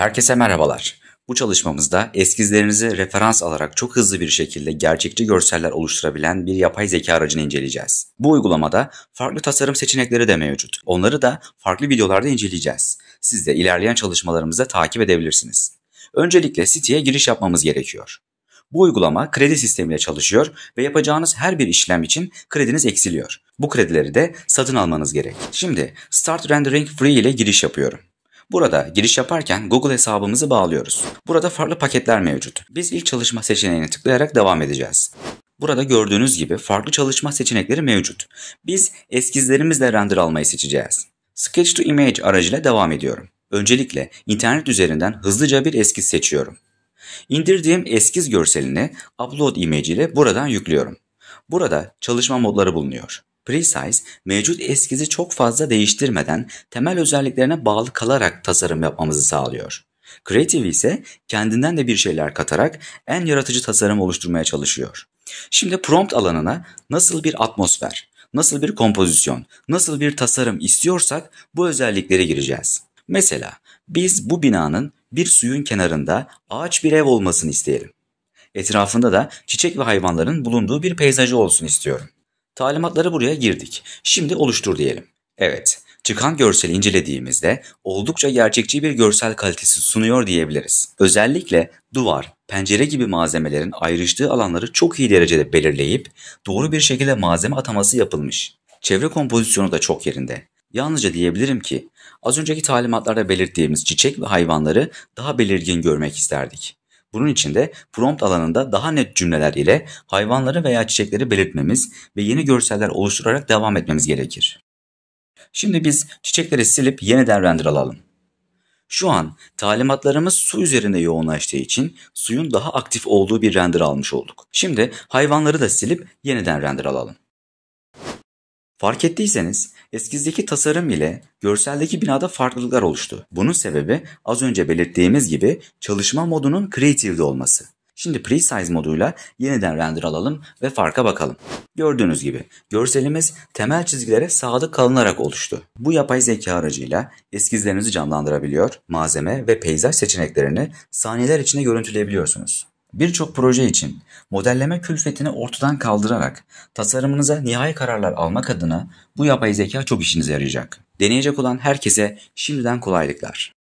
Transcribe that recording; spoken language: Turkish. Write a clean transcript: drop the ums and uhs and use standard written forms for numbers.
Herkese merhabalar. Bu çalışmamızda eskizlerinizi referans alarak çok hızlı bir şekilde gerçekçi görseller oluşturabilen bir yapay zeka aracını inceleyeceğiz. Bu uygulamada farklı tasarım seçenekleri de mevcut. Onları da farklı videolarda inceleyeceğiz. Siz de ilerleyen çalışmalarımızda takip edebilirsiniz. Öncelikle siteye giriş yapmamız gerekiyor. Bu uygulama kredi sistemiyle çalışıyor ve yapacağınız her bir işlem için krediniz eksiliyor. Bu kredileri de satın almanız gerek. Şimdi Start Rendering Free ile giriş yapıyorum. Burada giriş yaparken Google hesabımızı bağlıyoruz. Burada farklı paketler mevcut. Biz ilk çalışma seçeneğine tıklayarak devam edeceğiz. Burada gördüğünüz gibi farklı çalışma seçenekleri mevcut. Biz eskizlerimizle render almayı seçeceğiz. Sketch to Image aracıyla devam ediyorum. Öncelikle internet üzerinden hızlıca bir eskiz seçiyorum. İndirdiğim eskiz görselini Upload Image ile buradan yüklüyorum. Burada çalışma modları bulunuyor. Presize, mevcut eskizi çok fazla değiştirmeden temel özelliklerine bağlı kalarak tasarım yapmamızı sağlıyor. Creative ise kendinden de bir şeyler katarak en yaratıcı tasarım oluşturmaya çalışıyor. Şimdi prompt alanına nasıl bir atmosfer, nasıl bir kompozisyon, nasıl bir tasarım istiyorsak bu özelliklere gireceğiz. Mesela biz bu binanın bir suyun kenarında ağaç bir ev olmasını isteyelim. Etrafında da çiçek ve hayvanların bulunduğu bir peyzajı olsun istiyorum. Talimatları buraya girdik. Şimdi oluştur diyelim. Evet, çıkan görseli incelediğimizde oldukça gerçekçi bir görsel kalitesi sunuyor diyebiliriz. Özellikle duvar, pencere gibi malzemelerin ayrıştığı alanları çok iyi derecede belirleyip doğru bir şekilde malzeme ataması yapılmış. Çevre kompozisyonu da çok yerinde. Yalnızca diyebilirim ki az önceki talimatlarda belirttiğimiz çiçek ve hayvanları daha belirgin görmek isterdik. Bunun için de prompt alanında daha net cümleler ile hayvanları veya çiçekleri belirtmemiz ve yeni görseller oluşturarak devam etmemiz gerekir. Şimdi biz çiçekleri silip yeniden render alalım. Şu an talimatlarımız su üzerinde yoğunlaştığı için suyun daha aktif olduğu bir render almış olduk. Şimdi hayvanları da silip yeniden render alalım. Fark ettiyseniz eskizdeki tasarım ile görseldeki binada farklılıklar oluştu. Bunun sebebi az önce belirttiğimiz gibi çalışma modunun Creative'de olması. Şimdi Presize moduyla yeniden render alalım ve farka bakalım. Gördüğünüz gibi görselimiz temel çizgilere sadık kalınarak oluştu. Bu yapay zeka aracıyla eskizlerinizi canlandırabiliyor, malzeme ve peyzaj seçeneklerini saniyeler içinde görüntüleyebiliyorsunuz. Birçok proje için modelleme külfetini ortadan kaldırarak tasarımınıza nihai kararlar almak adına bu yapay zeka çok işinize yarayacak. Deneyecek olan herkese şimdiden kolaylıklar.